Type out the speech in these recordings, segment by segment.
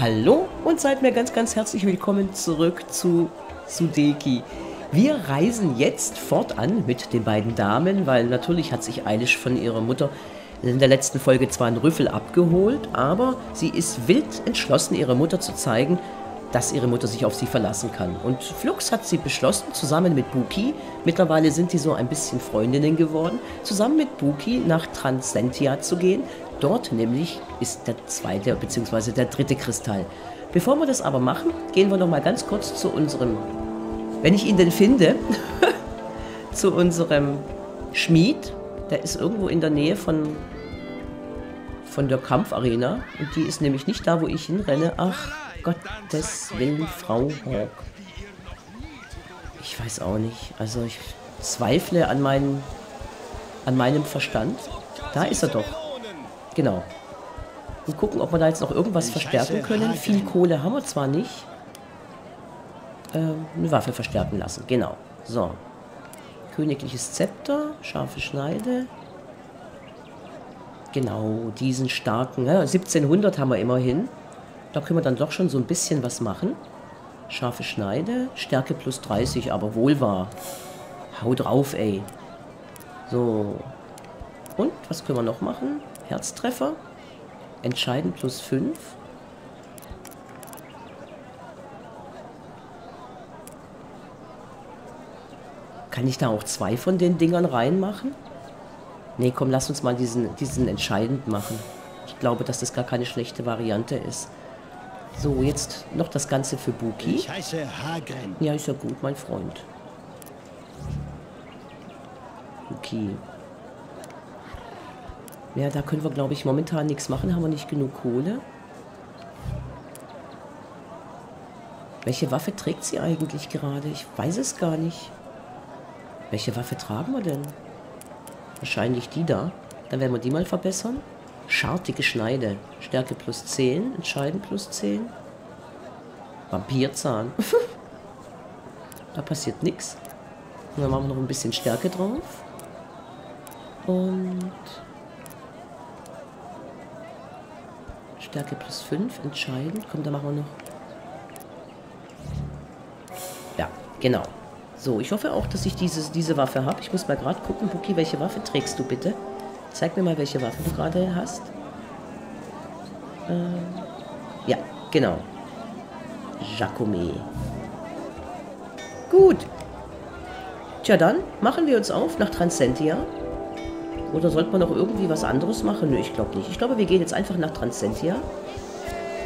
Hallo und seid mir ganz, ganz herzlich willkommen zurück zu Sudeki. Wir reisen jetzt fortan mit den beiden Damen, weil natürlich hat sich Ailish von ihrer Mutter in der letzten Folge zwar einen Rüffel abgeholt, aber sie ist wild entschlossen, ihrer Mutter zu zeigen, dass ihre Mutter sich auf sie verlassen kann. Und flugs hat sie beschlossen, zusammen mit Buki, mittlerweile sind die so ein bisschen Freundinnen geworden, zusammen mit Buki nach Transentia zu gehen. Dort nämlich ist der zweite bzw. der dritte Kristall. Bevor wir das aber machen, gehen wir noch mal ganz kurz zu unserem, wenn ich ihn denn finde, zu unserem Schmied. Der ist irgendwo in der Nähe von der Kampfarena. Und die ist nämlich nicht da, wo ich hinrenne. Ach, Gottes Willen, Frau Hawk. Ich weiß auch nicht. Also ich zweifle an meinem Verstand. Da ist er doch. Genau. Und gucken, ob wir da jetzt noch irgendwas verstärken können. Viel Kohle haben wir zwar nicht. Eine Waffe verstärken lassen. Genau. So. Königliches Zepter. Scharfe Schneide. Genau. Diesen starken. Ne? 1700 haben wir immerhin. Da können wir dann doch schon so ein bisschen was machen. Scharfe Schneide. Stärke plus 30. Aber wohl wahr. Hau drauf, ey. So. Und was können wir noch machen? Herztreffer. Entscheiden plus 5. Kann ich da auch zwei von den Dingern reinmachen? Nee, komm, lass uns mal diesen entscheidend machen. Ich glaube, dass das gar keine schlechte Variante ist. So, jetzt noch das Ganze für Buki. Ich heiße Hagen. Ja, ist ja gut, mein Freund. Buki. Ja, da können wir, glaube ich, momentan nichts machen. Haben wir nicht genug Kohle. Welche Waffe trägt sie eigentlich gerade? Ich weiß es gar nicht. Welche Waffe tragen wir denn? Wahrscheinlich die da. Dann werden wir die mal verbessern. Schartige Schneide. Stärke plus 10. Entscheiden plus 10. Vampirzahn. Da passiert nichts. Und dann machen wir noch ein bisschen Stärke drauf. Und... Stärke plus 5, entscheidend. Komm, da machen wir noch. Ja, genau. So, ich hoffe auch, dass ich diese Waffe habe. Ich muss mal gerade gucken, Buki, welche Waffe trägst du bitte? Zeig mir mal, welche Waffe du gerade hast. Ja, genau. Jacome. Gut. Tja, dann machen wir uns auf nach Transentia. Oder sollte man noch irgendwie was anderes machen? Nö, ich glaube nicht. Ich glaube, wir gehen jetzt einfach nach Transentia.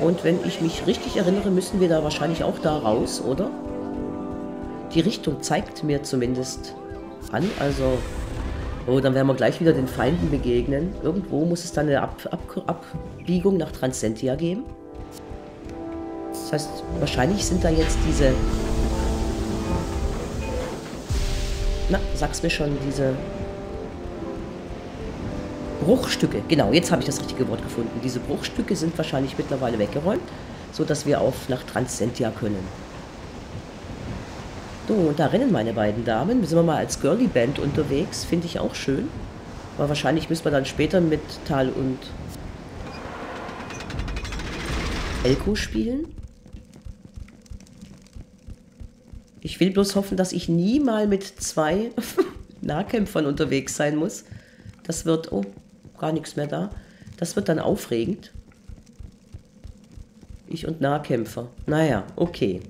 Und wenn ich mich richtig erinnere, müssen wir da wahrscheinlich auch da raus, oder? Die Richtung zeigt mir zumindest an. Also, oh, dann werden wir gleich wieder den Feinden begegnen. Irgendwo muss es dann eine Abbiegung nach Transentia geben. Das heißt, wahrscheinlich sind da jetzt diese... Na, sag's mir schon, diese... Bruchstücke, genau, jetzt habe ich das richtige Wort gefunden. Diese Bruchstücke sind wahrscheinlich mittlerweile weggeräumt, sodass wir auch nach Transentia können. So, und da rennen meine beiden Damen. Wir sind mal als Girlie Band unterwegs, finde ich auch schön. Aber wahrscheinlich müssen wir dann später mit Tal und Elco spielen. Ich will bloß hoffen, dass ich nie mal mit zwei Nahkämpfern unterwegs sein muss. Das wird... Oh. Gar nichts mehr da. Das wird dann aufregend. Ich und Nahkämpfer. Naja, okay.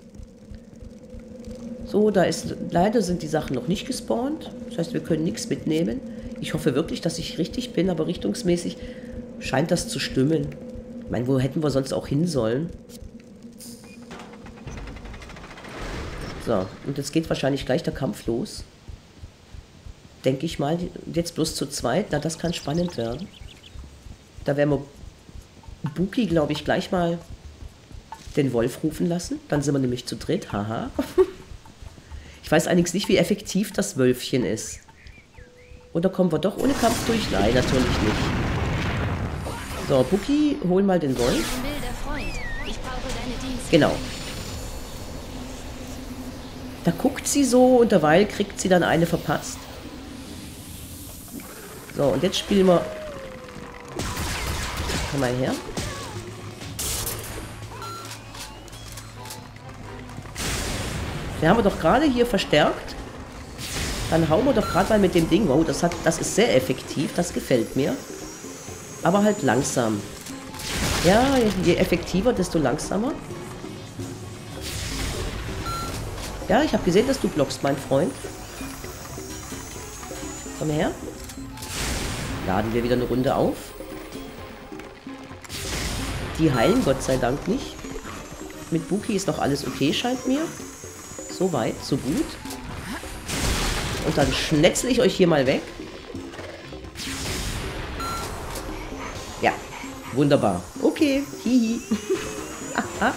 So, da ist... Leider sind die Sachen noch nicht gespawnt. Das heißt, wir können nichts mitnehmen. Ich hoffe wirklich, dass ich richtig bin, aber richtungsmäßig scheint das zu stimmen. Ich meine, wo hätten wir sonst auch hin sollen? So, und jetzt geht wahrscheinlich gleich der Kampf los. Denke ich mal, jetzt bloß zu zweit, na das kann spannend werden. Da werden wir Buki, glaube ich, gleich mal den Wolf rufen lassen. Dann sind wir nämlich zu dritt, haha. Ich weiß allerdings nicht, wie effektiv das Wölfchen ist. Oder kommen wir doch ohne Kampf durch? Nein, natürlich nicht. So, Buki, hol mal den Wolf. Genau. Da guckt sie so, und derweil kriegt sie dann eine verpasst. So, und jetzt spielen wir... Komm mal her. Wir haben wir doch gerade hier verstärkt. Dann hauen wir doch gerade mal mit dem Ding. Wow, das ist sehr effektiv. Das gefällt mir. Aber halt langsam. Ja, je effektiver, desto langsamer. Ja, ich habe gesehen, dass du blockst, mein Freund. Komm her. Laden wir wieder eine Runde auf. Die heilen Gott sei Dank nicht. Mit Buki ist noch alles okay, scheint mir. So weit, so gut. Und dann schnetzle ich euch hier mal weg. Ja, wunderbar. Okay, hihi. Aha.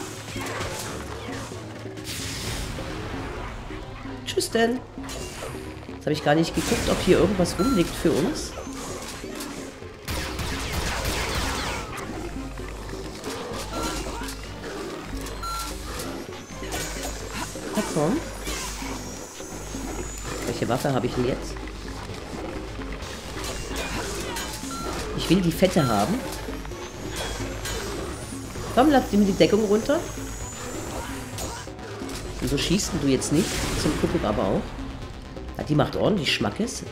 Tschüss denn. Jetzt habe ich gar nicht geguckt, ob hier irgendwas rumliegt für uns. Na komm. Welche Waffe habe ich denn jetzt? Ich will die fette haben. Komm, lass ihm die Deckung runter. Wieso schießt du jetzt nicht? Zum Kuckuck aber auch. Ja, die macht ordentlich Schmackes.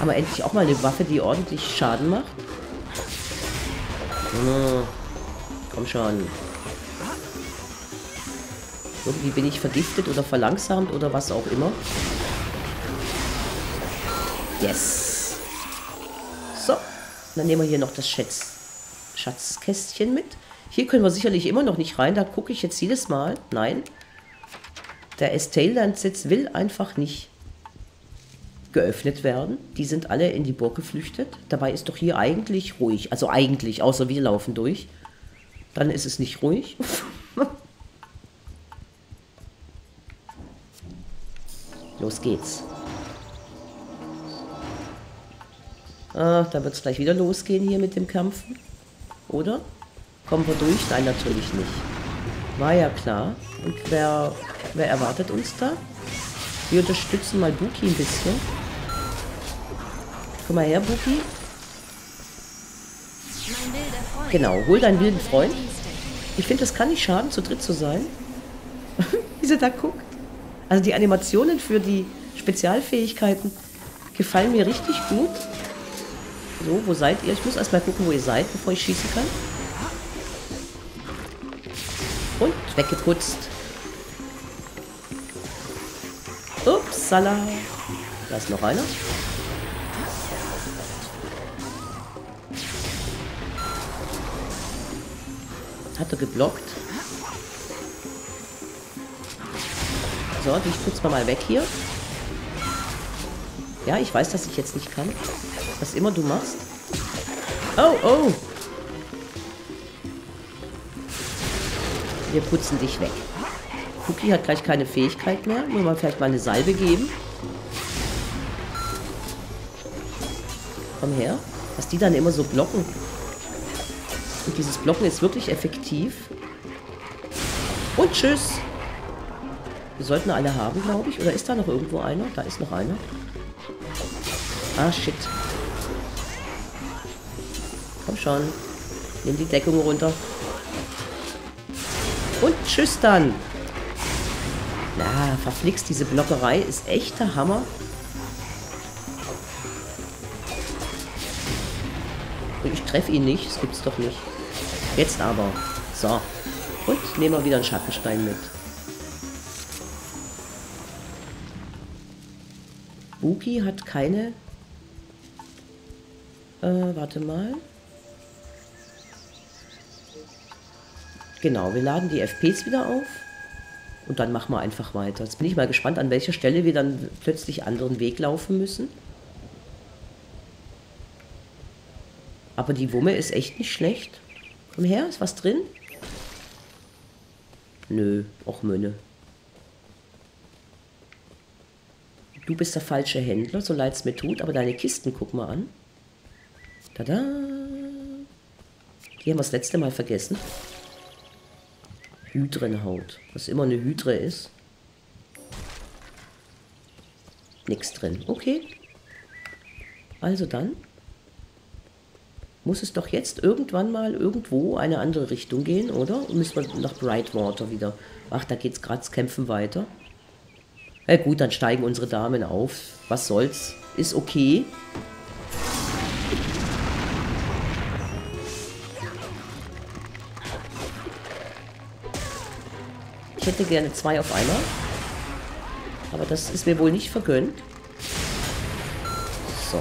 Haben wir endlich auch mal eine Waffe, die ordentlich Schaden macht? Oh, komm schon. Irgendwie bin ich vergiftet oder verlangsamt oder was auch immer. Yes. So. Dann nehmen wir hier noch das Schatzkästchen mit. Hier können wir sicherlich immer noch nicht rein. Da gucke ich jetzt jedes Mal. Nein. Der Estate-Landsitz will einfach nicht geöffnet werden. Die sind alle in die Burg geflüchtet. Dabei ist doch hier eigentlich ruhig. Also eigentlich, außer wir laufen durch. Dann ist es nicht ruhig. Los geht's. Ah, da wird es gleich wieder losgehen hier mit dem Kämpfen. Oder? Kommen wir durch? Nein, natürlich nicht. War ja klar. Und wer erwartet uns da? Wir unterstützen mal Buki ein bisschen. Komm mal her, Buki. Genau, hol deinen wilden Freund. Ich finde, das kann nicht schaden, zu dritt zu sein. Wie sie da guckt. Also die Animationen für die Spezialfähigkeiten gefallen mir richtig gut. So, wo seid ihr? Ich muss erstmal gucken, wo ihr seid, bevor ich schießen kann. Und weggeputzt. Upsala. Da ist noch einer. Hat er geblockt. So, ich putze mal weg hier. Ja, ich weiß, dass ich jetzt nicht kann. Was immer du machst. Oh, oh. Wir putzen dich weg. Buki hat gleich keine Fähigkeit mehr. Nur mal vielleicht mal eine Salbe geben. Komm her. Was die dann immer so blocken. Und dieses Blocken ist wirklich effektiv. Und tschüss. Wir sollten alle haben, glaube ich. Oder ist da noch irgendwo einer? Da ist noch einer. Ah, shit. Komm schon. Nimm die Deckung runter. Und tschüss dann. Na, verflixt, diese Blockerei ist echter Hammer. Ich treffe ihn nicht, das gibt's doch nicht. Jetzt aber. So. Und nehmen wir wieder einen Schattenstein mit. Buki hat keine... warte mal. Genau, wir laden die FPs wieder auf. Und dann machen wir einfach weiter. Jetzt bin ich mal gespannt, an welcher Stelle wir dann plötzlich anderen Weg laufen müssen. Aber die Wumme ist echt nicht schlecht. Komm her, ist was drin? Nö, auch Mönne. Du bist der falsche Händler, so leid es mir tut. Aber deine Kisten, guck mal an. Tada! Die haben wir das letzte Mal vergessen. Hydrenhaut. Was immer eine Hydre ist. Nichts drin. Okay. Also dann. Muss es doch jetzt irgendwann mal irgendwo eine andere Richtung gehen, oder? Und müssen wir nach Brightwater wieder. Ach, da geht's gerade das Kämpfen weiter. Na gut, dann steigen unsere Damen auf. Was soll's? Ist okay. Ich hätte gerne 2 auf einmal. Aber das ist mir wohl nicht vergönnt. So.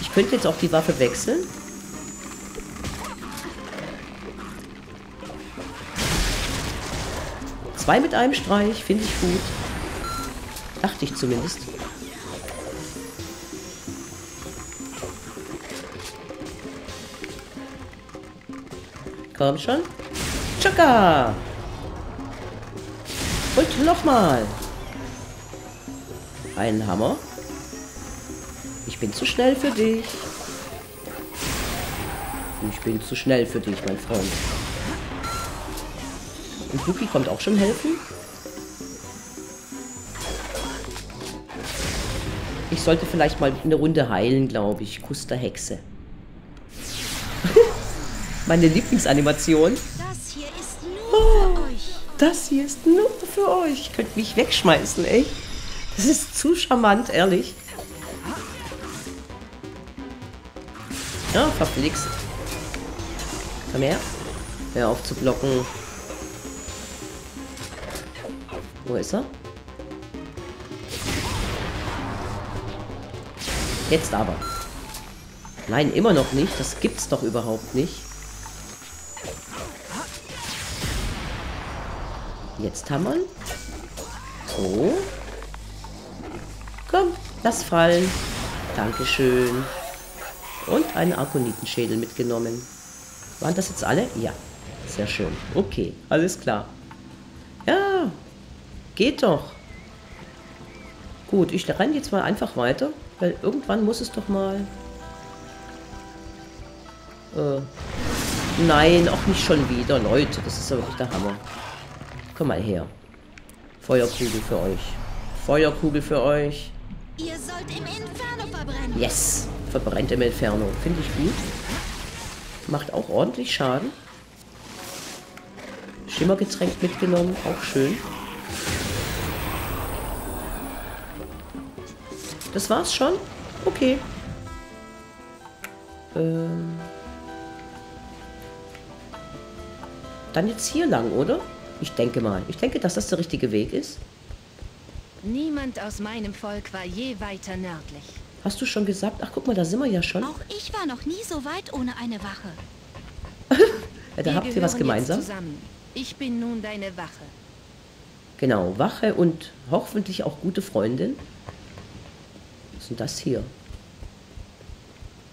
Ich könnte jetzt auch die Waffe wechseln. Zwei mit einem Streich, finde ich gut. Dachte ich zumindest. Komm schon. Tschakka! Und nochmal. Einen Hammer. Ich bin zu schnell für dich. Ich bin zu schnell für dich, mein Freund. Und Buki kommt auch schon helfen. Ich sollte vielleicht mal eine Runde heilen, glaube ich. Kuss der Hexe. Meine Lieblingsanimation. Das hier ist nur für euch. Das hier ist nur für euch. Ich könnte mich wegschmeißen, echt. Das ist zu charmant, ehrlich. Ja, verflixt. Komm her. Hör auf zu blocken. Wo ist er? Jetzt aber. Nein, immer noch nicht. Das gibt's doch überhaupt nicht. Jetzt hammern. So. Komm, lass fallen. Dankeschön. Und einen Arkonitenschädel mitgenommen. Waren das jetzt alle? Ja. Sehr schön. Okay, alles klar. Ja, geht doch. Gut, ich renne jetzt mal einfach weiter, weil irgendwann muss es doch mal... Nein, auch nicht schon wieder, Leute. Das ist ja wirklich der Hammer. Komm mal her. Feuerkugel für euch. Feuerkugel für euch. Ihr sollt im Inferno verbrennen. Yes. Verbrennt im Inferno. Finde ich gut. Macht auch ordentlich Schaden. Schimmergetränk mitgenommen. Auch schön. Das war's schon? Okay. Dann jetzt hier lang, oder? Ich denke mal. Ich denke, dass das der richtige Weg ist. Niemand aus meinem Volk war je weiter nördlich. Hast du schon gesagt? Ach, guck mal, da sind wir ja schon. Auch ich war noch nie so weit ohne eine Wache. Ja, da habt ihr was gemeinsam. Ich bin nun deine Wache. Genau, Wache und hoffentlich auch gute Freundin. Was ist denn das hier?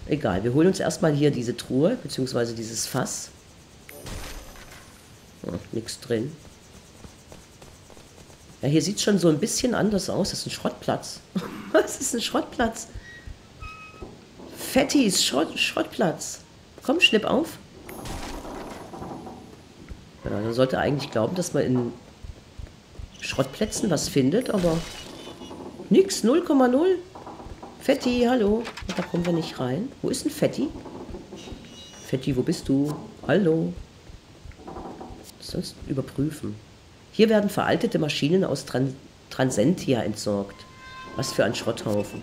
Egal, wir holen uns erstmal hier diese Truhe, beziehungsweise dieses Fass. Oh, nichts drin. Ja, hier sieht es schon so ein bisschen anders aus. Das ist ein Schrottplatz. Was ist ein Schrottplatz? Fettis, Schrottplatz. Komm, schnipp auf. Ja, man sollte eigentlich glauben, dass man in Schrottplätzen was findet, aber nix, 0,0. Fetti, hallo. Da kommen wir nicht rein. Wo ist denn Fetti? Fetti, wo bist du? Hallo. Sonst überprüfen. Hier werden veraltete Maschinen aus Transentia entsorgt. Was für ein Schrotthaufen.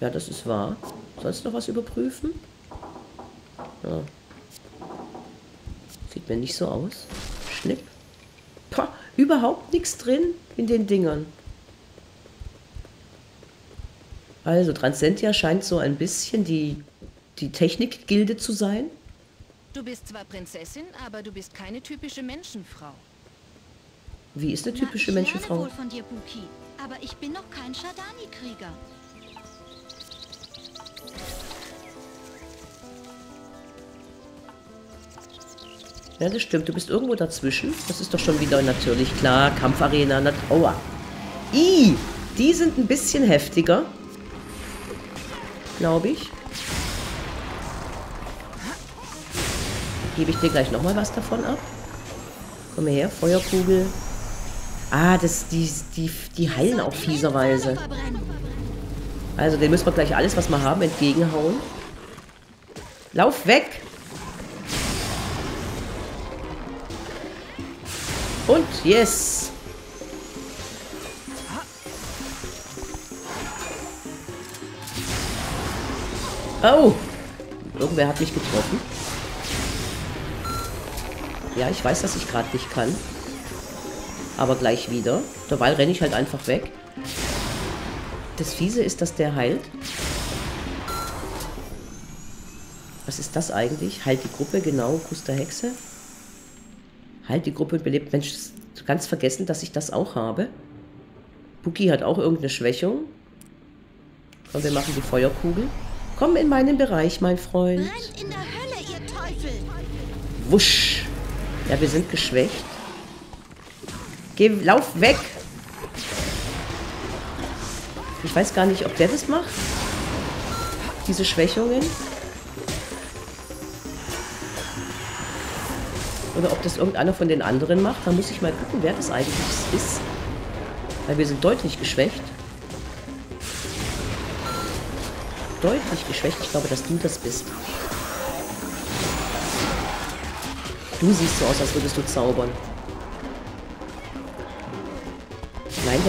Ja, das ist wahr. Sonst noch was überprüfen? Ja. Sieht mir nicht so aus. Schnipp. Pah, überhaupt nichts drin in den Dingern. Also, Transentia scheint so ein bisschen die Technikgilde zu sein. Du bist zwar Prinzessin, aber du bist keine typische Menschenfrau. Wie ist eine typische Menschenfrau? Ich lerne wohl von dir, Buki, aber ich bin noch kein Shadani-Krieger. Ja, das stimmt. Du bist irgendwo dazwischen. Das ist doch schon wieder natürlich klar. Kampfarena, Aua. Ih, die sind ein bisschen heftiger. Glaube ich. Gebe ich dir gleich nochmal was davon ab. Komm her, Feuerkugel. Ah, die heilen auf fiese Weise. Also, den müssen wir gleich alles, was wir haben, entgegenhauen. Lauf weg! Und yes! Oh! Irgendwer hat mich getroffen. Ja, ich weiß, dass ich gerade nicht kann. Aber gleich wieder. Derweil renne ich halt einfach weg. Das Fiese ist, dass der heilt. Was ist das eigentlich? Heilt die Gruppe, genau. Kuss der Hexe. Heilt die Gruppe und belebt. Mensch, ganz vergessen, dass ich das auch habe. Buki hat auch irgendeine Schwächung. Komm, wir machen die Feuerkugel. Komm in meinen Bereich, mein Freund. Brennt in der Hölle, ihr Teufel. Wusch. Ja, wir sind geschwächt. Geh, lauf weg. Ich weiß gar nicht, ob der das macht. Diese Schwächungen. Oder ob das irgendeiner von den anderen macht. Da muss ich mal gucken, wer das eigentlich ist. Weil wir sind deutlich geschwächt. Deutlich geschwächt. Ich glaube, dass du das bist. Du siehst so aus, als würdest du zaubern. Nein,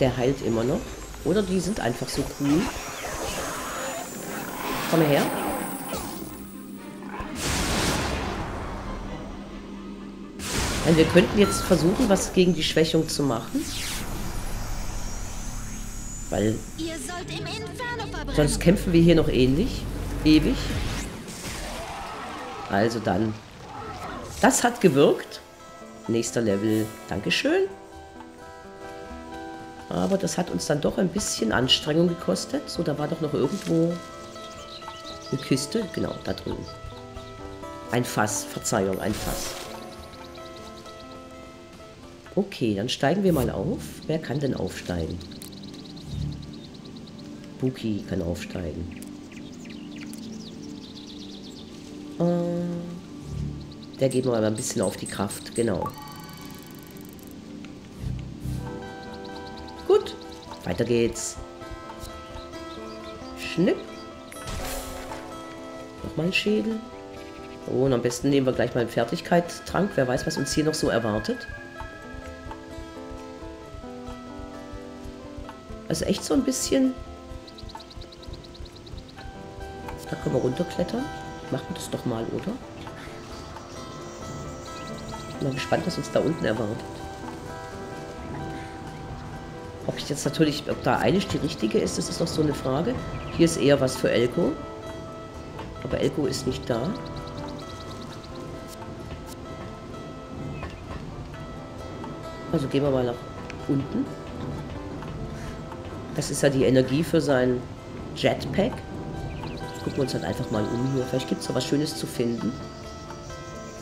der heilt immer noch. Oder die sind einfach so cool. Komm her. Denn wir könnten jetzt versuchen, was gegen die Schwächung zu machen. Weil ihr sollt im Inferno verbrennen. Sonst kämpfen wir hier noch ähnlich. Ewig. Also dann. Das hat gewirkt. Nächster Level. Dankeschön. Aber das hat uns dann doch ein bisschen Anstrengung gekostet. So, da war doch noch irgendwo eine Kiste. Genau, da drüben. Ein Fass. Verzeihung, ein Fass. Okay, dann steigen wir mal auf. Wer kann denn aufsteigen? Buki kann aufsteigen. Der geht mal ein bisschen auf die Kraft, genau. Gut, weiter geht's. Schnipp. Nochmal ein Schädel. Oh, und am besten nehmen wir gleich mal einen Fertigkeitstrank. Wer weiß, was uns hier noch so erwartet. Also echt so ein bisschen. Da können wir runterklettern. Machen wir das doch mal, oder? Ich bin gespannt, was uns da unten erwartet. Ob ich jetzt natürlich, ob da Ailish die richtige ist, das ist noch so eine Frage. Hier ist eher was für Elco. Aber Elco ist nicht da. Also gehen wir mal nach unten. Das ist ja die Energie für sein Jetpack. Jetzt gucken wir uns halt einfach mal um hier. Vielleicht gibt es da was Schönes zu finden.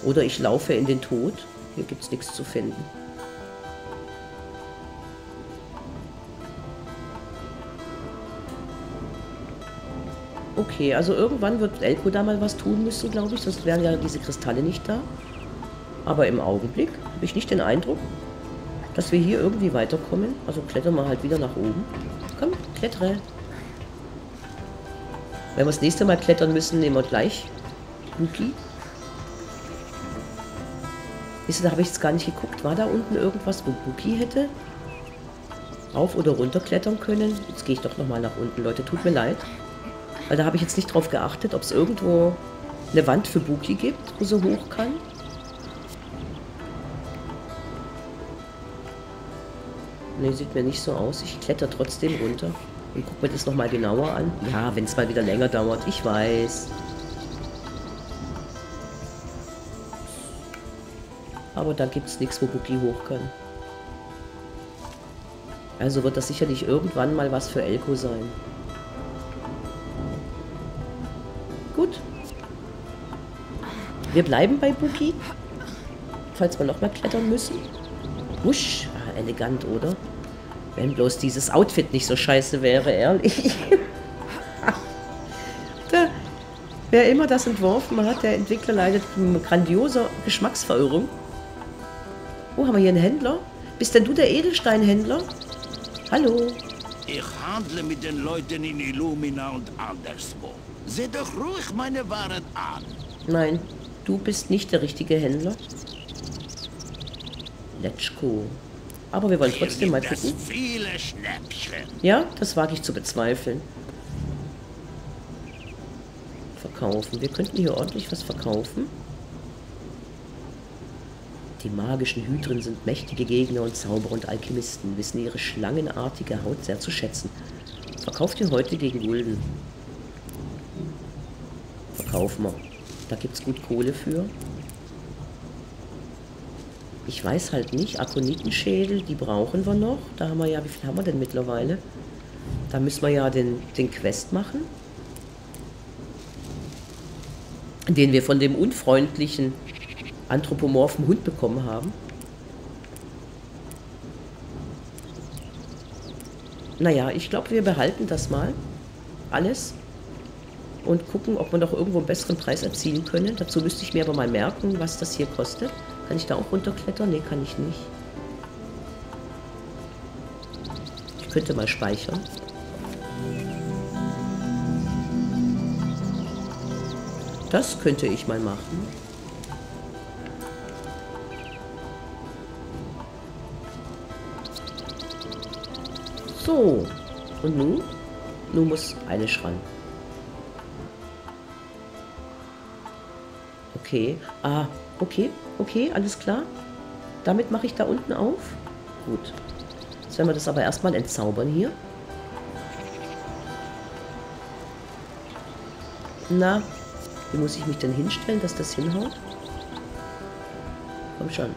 Oder ich laufe in den Tod. Hier gibt es nichts zu finden. Okay, also irgendwann wird Elco da mal was tun müssen, glaube ich. Sonst wären ja diese Kristalle nicht da. Aber im Augenblick habe ich nicht den Eindruck, dass wir hier irgendwie weiterkommen. Also klettern wir halt wieder nach oben. Komm, klettere. Wenn wir das nächste Mal klettern müssen, nehmen wir gleich Luki. Wisst ihr, da habe ich jetzt gar nicht geguckt. War da unten irgendwas, wo Luki hätte rauf oder runter klettern können? Jetzt gehe ich doch nochmal nach unten, Leute. Tut mir leid. Weil da habe ich jetzt nicht drauf geachtet, ob es irgendwo eine Wand für Luki gibt, wo sie hoch kann. Ne, sieht mir nicht so aus. Ich kletter trotzdem runter. Und guck mir das nochmal genauer an. Ja, wenn es mal wieder länger dauert. Ich weiß. Aber da gibt es nichts, wo Buki hoch kann. Also wird das sicherlich irgendwann mal was für Elco sein. Gut. Wir bleiben bei Buki. Falls wir nochmal klettern müssen. Wusch. Ah, elegant, oder? Wenn bloß dieses Outfit nicht so scheiße wäre, ehrlich. Wer immer das entworfen hat, der Entwickler leidet von grandioser Geschmacksverirrung. Oh, haben wir hier einen Händler? Bist denn du der Edelsteinhändler? Hallo. Ich handle mit den Leuten in Illumina und anderswo. Seht doch ruhig meine Waren an. Nein, du bist nicht der richtige Händler. Let's go. Aber wir wollen trotzdem mal gucken. Ja, das wage ich zu bezweifeln. verkaufen. Wir könnten hier ordentlich was verkaufen. Die magischen Hydren sind mächtige Gegner und Zauberer und Alchemisten, wissen ihre schlangenartige Haut sehr zu schätzen. Verkauft ihr heute gegen Gulden? Verkaufen wir. Da gibt's gut Kohle für. Ich weiß halt nicht. Akonitenschädel, die brauchen wir noch. Da haben wir ja, wie viel haben wir denn mittlerweile? Da müssen wir ja den Quest machen. Den wir von dem unfreundlichen anthropomorphen Hund bekommen haben. Naja, ich glaube, wir behalten das mal. Alles. Und gucken, ob wir noch irgendwo einen besseren Preis erzielen können. Dazu müsste ich mir aber mal merken, was das hier kostet. Kann ich da auch runterklettern? Ne, kann ich nicht. Ich könnte mal speichern. Das könnte ich mal machen. So, und nun? Nun muss eine schran. Okay, ah, okay, okay, alles klar. Damit mache ich da unten auf. Gut. Jetzt werden wir das aber erstmal entzaubern hier. Na, wie muss ich mich denn hinstellen, dass das hinhaut? Komm schon.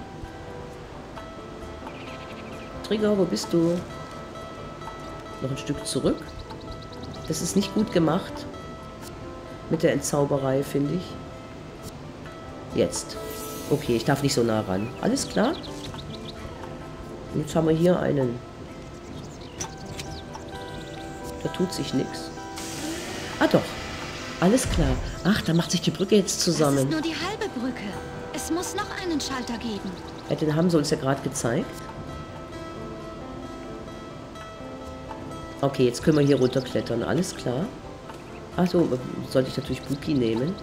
Trigger, wo bist du? Noch ein Stück zurück. Das ist nicht gut gemacht. Mit der Entzauberei, finde ich. Jetzt. Okay, ich darf nicht so nah ran. Alles klar. Und jetzt haben wir hier einen. Da tut sich nichts. Ah doch. Alles klar. Ach, da macht sich die Brücke jetzt zusammen. Das ist nur die halbe Brücke. Es muss noch einen Schalter geben. Ja, den haben sie uns ja gerade gezeigt. Okay, jetzt können wir hier runterklettern, alles klar. Achso, sollte ich natürlich Buki nehmen.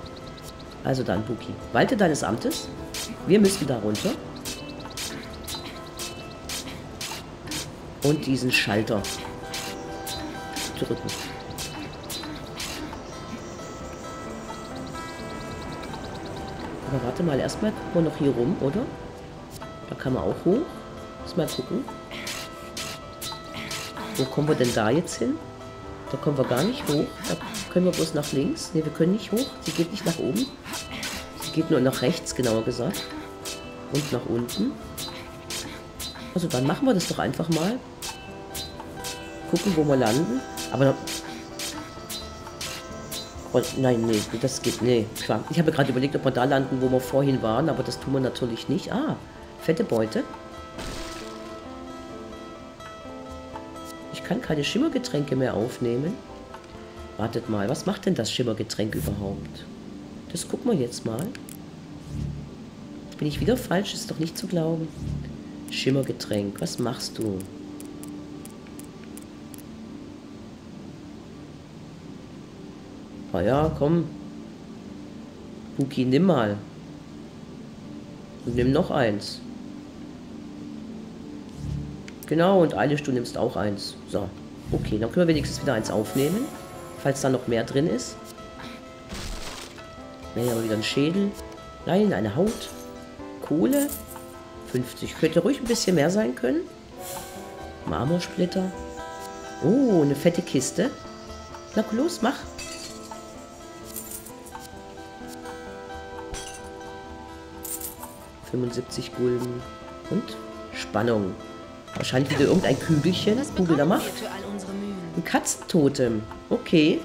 Also dann, Buki. Walte deines Amtes. Wir müssen da runter. Und diesen Schalter drücken. Aber warte mal, erstmal gucken wir noch hier rum, oder? Da kann man auch hoch. Lass mal gucken. Wo kommen wir denn da jetzt hin? Da kommen wir gar nicht hoch. Da können wir bloß nach links. Ne, wir können nicht hoch. Sie geht nicht nach oben. Sie geht nur nach rechts, genauer gesagt. Und nach unten. Also dann machen wir das doch einfach mal. Gucken, wo wir landen. Aber... Oh, nein, nee, das geht... Nee, klar. Ich habe gerade überlegt, ob wir da landen, wo wir vorhin waren. Aber das tun wir natürlich nicht. Ah, fette Beute. Ich kann keine Schimmergetränke mehr aufnehmen. Wartet mal, was macht denn das Schimmergetränk überhaupt? Das gucken wir jetzt mal. Bin ich wieder falsch? Ist doch nicht zu glauben. Schimmergetränk, was machst du? Na ja, komm. Buki, nimm mal. Und nimm noch eins. Genau, und Eilish, du nimmst auch eins. So, okay, dann können wir wenigstens wieder eins aufnehmen, falls da noch mehr drin ist. Nein, aber wieder ein Schädel. Nein, eine Haut. Kohle. 50. Könnte ruhig ein bisschen mehr sein können. Marmorsplitter. Oh, eine fette Kiste. Na los, mach. $75 Gulden. Und Spannung. Wahrscheinlich wieder irgendein Kügelchen, das Kugel da macht. Ein Katzentotem. Okay.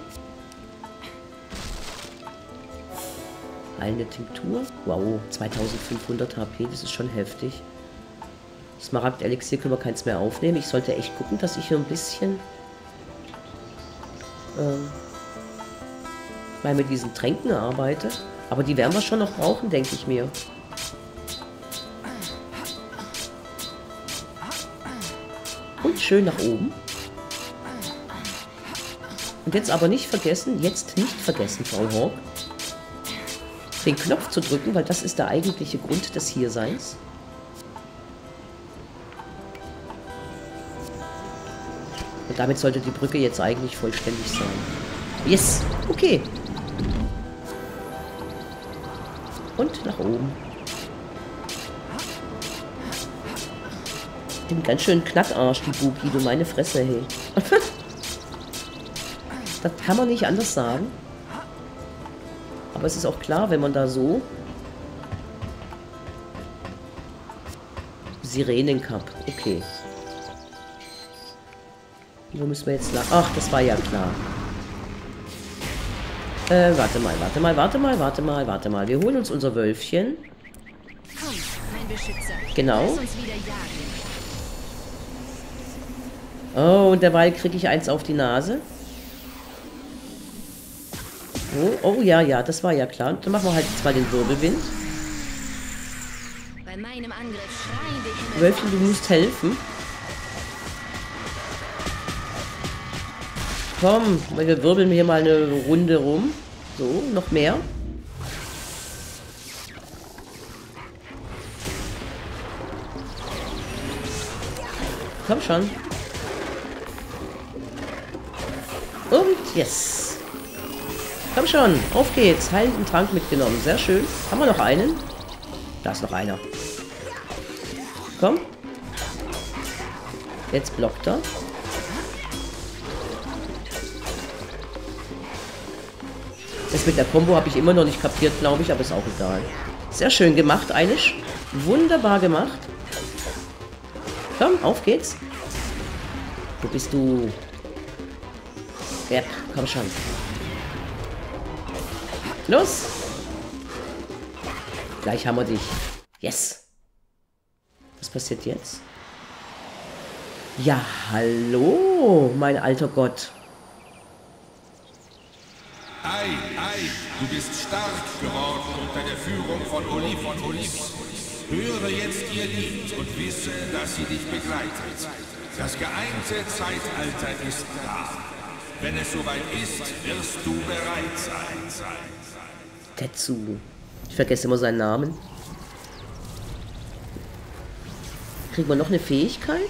Eine Tinktur. Wow, 2500 HP, das ist schon heftig. Smaragd-Elixier können wir keins mehr aufnehmen. Ich sollte echt gucken, dass ich hier ein bisschen... mal mit diesen Tränken arbeite. Aber die werden wir schon noch brauchen, denke ich mir. Schön nach oben. Und jetzt aber nicht vergessen, Frau Hawk, den Knopf zu drücken, weil das ist der eigentliche Grund des Hierseins. Und damit sollte die Brücke jetzt eigentlich vollständig sein. Yes, okay. Und nach oben. Ich bin ganz schön Knackarsch, die Buki, du meine Fresse, hey. Das kann man nicht anders sagen. Aber es ist auch klar, wenn man da so Sirenenkampf. Okay. Wo müssen wir jetzt lang? Ach, das war ja klar. Warte mal. Wir holen uns unser Wölfchen. Komm, mein Beschützer. Genau. Lass uns wieder jagen. Oh, und derweil kriege ich eins auf die Nase. Oh, oh ja, das war ja klar. Dann machen wir halt jetzt mal den Wirbelwind. Bei meinem Angriff schreien wir. Wölfchen, du musst helfen. Komm, wir wirbeln hier mal eine Runde rum. So, noch mehr. Komm schon. Und yes. Komm schon, auf geht's. Heilenden Trank mitgenommen. Sehr schön. Haben wir noch einen? Da ist noch einer. Komm. Jetzt blockt er. Das mit der Combo habe ich immer noch nicht kapiert, glaube ich, aber ist auch egal. Sehr schön gemacht, Eilish. Wunderbar gemacht. Komm, auf geht's. Wo bist du? Ja, komm schon. Los! Gleich haben wir dich. Yes! Was passiert jetzt? Ja, hallo, mein alter Gott. Du bist stark geworden unter der Führung von Olives. Höre jetzt ihr Lied und wisse, dass sie dich begleitet. Das geeinte Zeitalter ist da. Wenn es soweit ist, wirst du bereit sein. Tetsu. Ich vergesse immer seinen Namen. Kriegen wir noch eine Fähigkeit?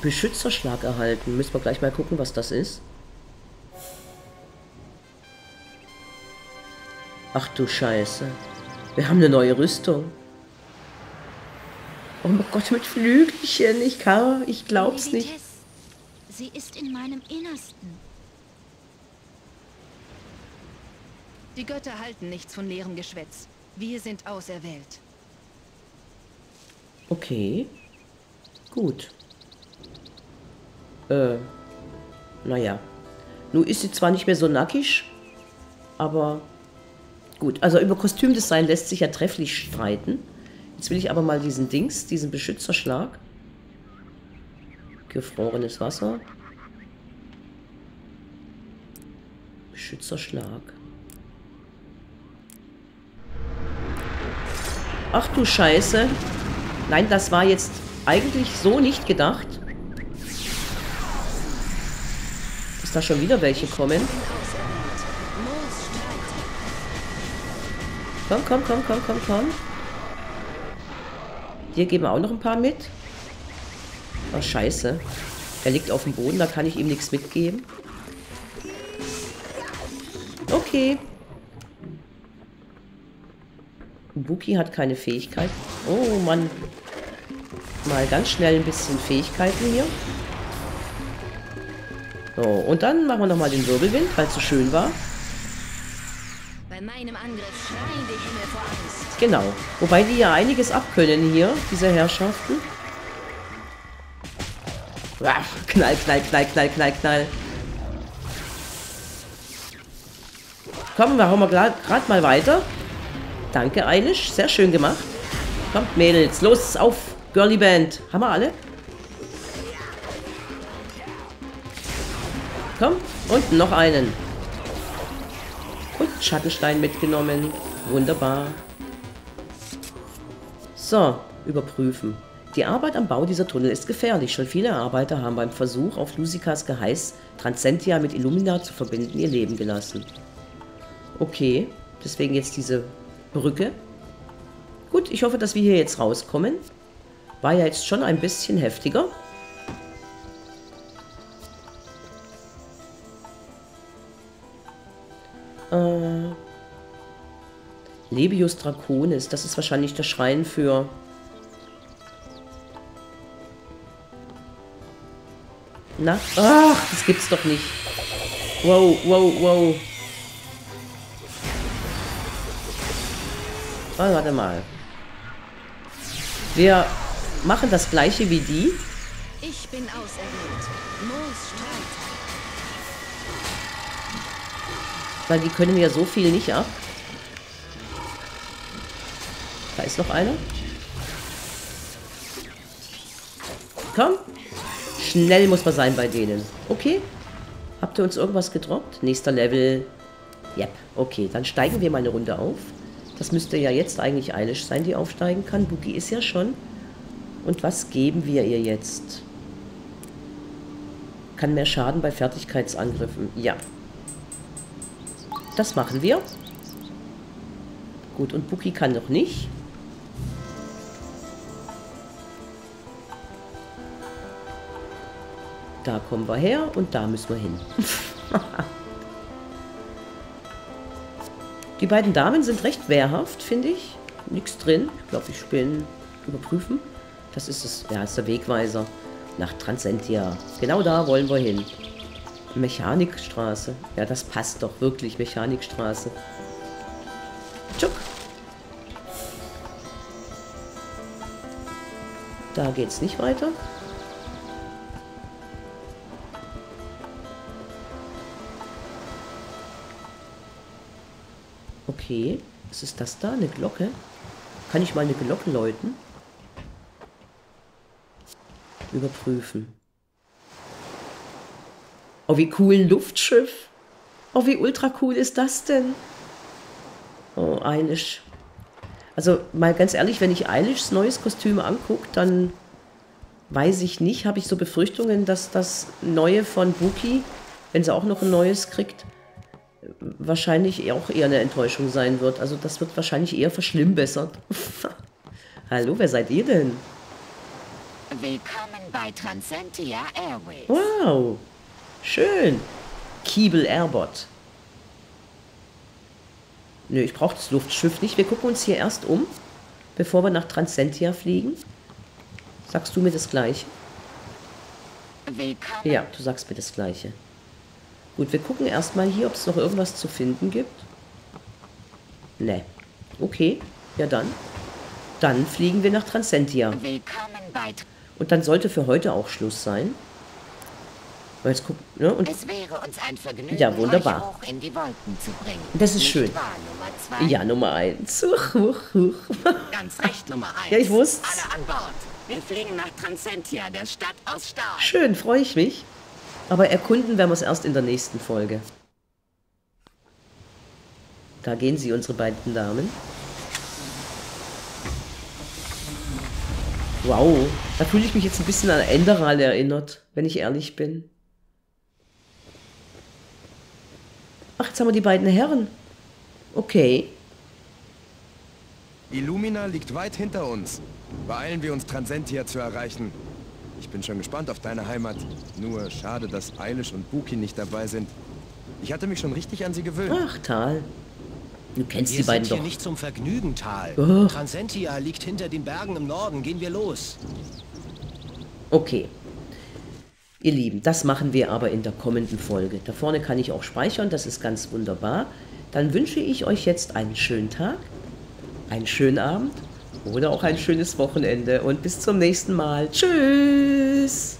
Beschützerschlag erhalten. Müssen wir gleich mal gucken, was das ist. Ach du Scheiße. Wir haben eine neue Rüstung. Oh mein Gott, mit Flügelchen. Ich glaub's nicht. Sie ist in meinem Innersten. Die Götter halten nichts von leerem Geschwätz. Wir sind auserwählt. Okay. Gut. Naja. Nun ist sie zwar nicht mehr so nackig, aber... Gut, also über Kostümdesign lässt sich ja trefflich streiten. Jetzt will ich aber mal diesen Dings, diesen Beschützerschlag. Gefrorenes Wasser. Beschützerschlag. Ach du Scheiße. Nein, das war jetzt eigentlich so nicht gedacht. Dass da schon wieder welche kommen. Komm. Hier geben wir auch noch ein paar mit. Oh, scheiße. Er liegt auf dem Boden, da kann ich ihm nichts mitgeben. Okay. Buki hat keine Fähigkeit. Oh, Mann. Mal ganz schnell ein bisschen Fähigkeiten hier. So, und dann machen wir nochmal den Wirbelwind, weil es so schön war. Bei meinem Angriff schreien die Himmel vor Angst. Genau. Wobei die ja einiges abkönnen hier, diese Herrschaften. Ach, Knall. Komm, wir hauen mal gerade mal weiter. Danke, Eilish. Sehr schön gemacht. Kommt, Mädels. Los, auf. Girlie Band. Haben wir alle? Komm. Und noch einen. Und Schattenstein mitgenommen. Wunderbar. So, überprüfen. Die Arbeit am Bau dieser Tunnel ist gefährlich. Schon viele Arbeiter haben beim Versuch, auf Lusikas Geheiß Transentia mit Illumina zu verbinden, ihr Leben gelassen. Okay, deswegen jetzt diese Brücke. Gut, ich hoffe, dass wir hier jetzt rauskommen. War ja jetzt schon ein bisschen heftiger. Lebius Draconis. Das ist wahrscheinlich der Schrein für... Na? Ach, das gibt's doch nicht. Wow, wow, wow. Oh, warte mal. Wir machen das gleiche wie die. Ich bin auserwählt. Moos Streiter. Weil die können ja so viel nicht ab. Da ist noch einer. Komm. Schnell muss man sein bei denen. Okay. Habt ihr uns irgendwas gedroppt? Nächster Level. Yep. Okay, dann steigen wir mal eine Runde auf. Das müsste ja jetzt eigentlich Ailish sein, die aufsteigen kann. Buki ist ja schon. Und was geben wir ihr jetzt? Kann mehr Schaden bei Fertigkeitsangriffen. Ja. Das machen wir. Gut, und Buki kann noch nicht. Da kommen wir her und da müssen wir hin. Die beiden Damen sind recht wehrhaft, finde ich. Nichts drin. Ich glaube, ich bin überprüfen. Das ist es. Ja, ist der Wegweiser. Nach Transentia. Genau da wollen wir hin. Mechanikstraße. Ja, das passt doch wirklich. Mechanikstraße. Tschuck. Da geht's nicht weiter. Okay, was ist das da? Eine Glocke? Kann ich mal eine Glocke läuten? Überprüfen. Oh, wie cool ein Luftschiff. Oh, wie ultra cool ist das denn? Oh, Ailish. Also, mal ganz ehrlich, wenn ich Eilishs neues Kostüm angucke, dann weiß ich nicht, habe ich so Befürchtungen, dass das neue von Buki, wenn sie auch noch ein neues kriegt, wahrscheinlich auch eher eine Enttäuschung sein wird. Also das wird wahrscheinlich eher verschlimmbessert. Hallo, wer seid ihr denn? Willkommen bei Transentia Airways. Wow, schön. Kiebel Airbot. Nö, ich brauche das Luftschiff nicht. Wir gucken uns hier erst um, bevor wir nach Transentia fliegen. Sagst du mir das Gleiche? Willkommen. Ja, du sagst mir das Gleiche. Gut, wir gucken erstmal hier, ob es noch irgendwas zu finden gibt. Ne. Okay, ja dann. Dann fliegen wir nach Transentia. Und dann sollte für heute auch Schluss sein. Und jetzt gucken, ne? Und es wäre uns ein Vergnügen, ja, wunderbar. Euch hoch in die Wolken zu bringen. Das ist nicht schön. Wahr, Nummer 2? Ja, Nummer 1. Ganz recht, Nummer 1. Ja, ich wusste. Alle an Bord. Wir fliegen nach Transentia, der Stadt aus Stahl. Schön, freue ich mich. Aber erkunden werden wir es erst in der nächsten Folge. Da gehen sie, unsere beiden Damen. Wow, da fühle ich mich jetzt ein bisschen an Enderal erinnert, wenn ich ehrlich bin. Ach, jetzt haben wir die beiden Herren. Okay. Illumina liegt weit hinter uns. Beeilen wir uns, Transentia zu erreichen. Ich bin schon gespannt auf deine Heimat. Nur schade, dass Ailish und Buki nicht dabei sind. Ich hatte mich schon richtig an sie gewöhnt. Ach, Tal. Du kennst die beiden doch. Wir sind hier nicht zum Vergnügen, Tal. Oh. Transentia liegt hinter den Bergen im Norden. Gehen wir los. Okay. Ihr Lieben, das machen wir aber in der kommenden Folge. Da vorne kann ich auch speichern. Das ist ganz wunderbar. Dann wünsche ich euch jetzt einen schönen Tag, einen schönen Abend. Oder auch ein schönes Wochenende und bis zum nächsten Mal. Tschüss!